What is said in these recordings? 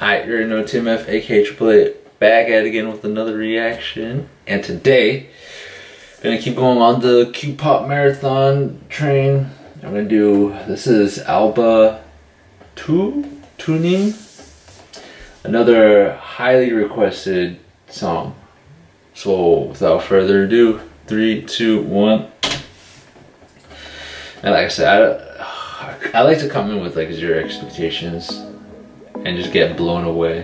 Alright, you already know, Tim F, aka AAA, back at it again with another reaction. And today, I'm gonna keep going on the Q-pop marathon train. I'm gonna do, this is Alba Tu, Tuning, another highly requested song. So, without further ado, 3, 2, 1. And like I said, I like to come in with like zero expectations and just get blown away.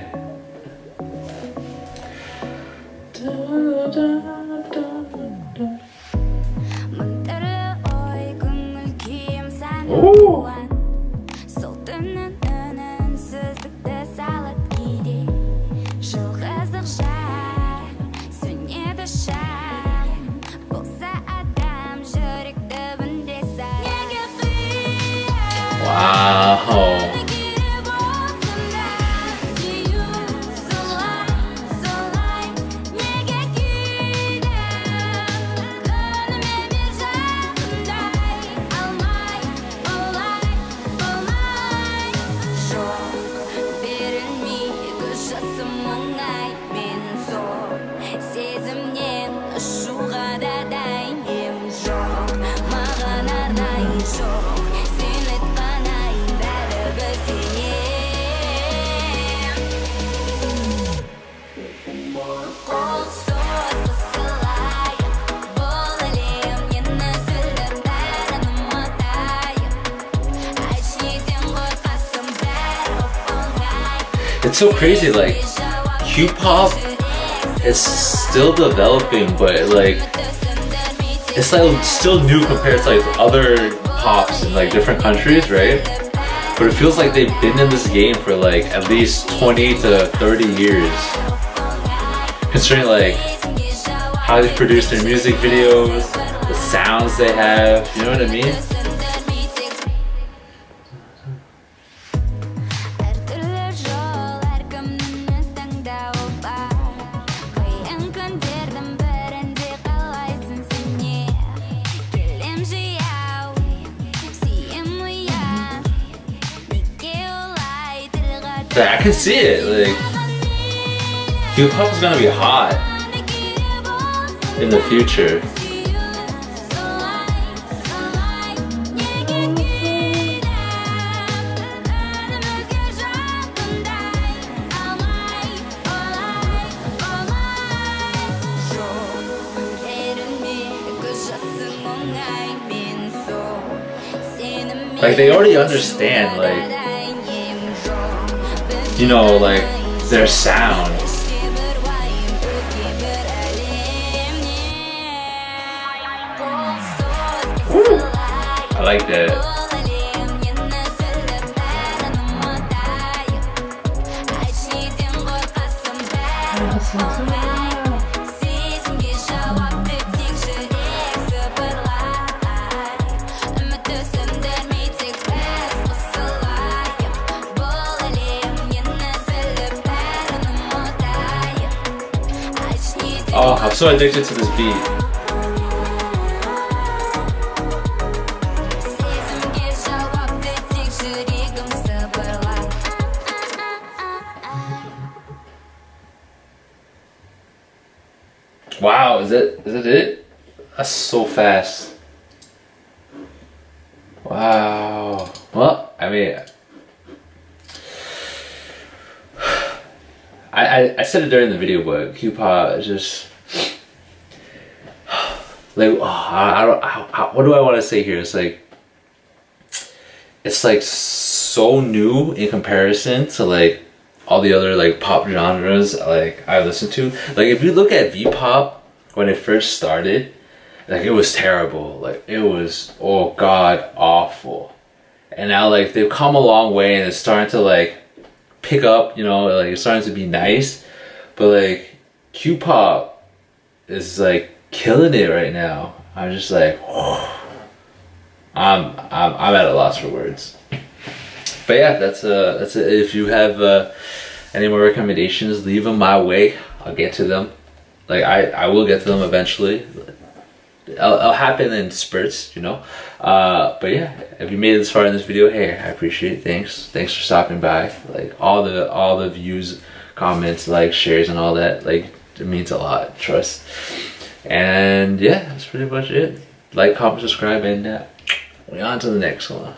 Ooh. Wow. It's so crazy, like, Q-pop is still developing, but like, it's like still new compared to like other pops in like different countries, right? But it feels like they've been in this game for like at least 20 to 30 years. Considering like how they produce their music videos, the sounds they have, you know what I mean? I can see it, like, Q-pop is gonna be hot in the future. Like, they already understand, like, you know, like, their sound. Woo. I like that. Oh, I'm so addicted to this beat. Wow, is that it? That's so fast. Wow. Well, I mean, I said it during the video, but Q-pop is just like, oh, what do I want to say here? It's like so new in comparison to like all the other like pop genres like I listen to. Like, if you look at V-pop when it first started, like, it was terrible. Like, it was, oh god, awful. And now like they've come a long way and it's starting to like pick up, you know, like it's starting to be nice, but like Q-pop is like killing it right now. I'm just like, oh, I'm at a loss for words. But yeah, that's it. If you have any more recommendations, leave them my way. I'll get to them. Like I will get to them eventually. It'll happen in spurts, you know. But yeah, if you made it this far in this video, hey, I appreciate it. Thanks for stopping by. Like all the views, comments, likes, shares, and all that. Like, it means a lot. Trust. And yeah, that's pretty much it. Like, comment, subscribe, and we on to the next one.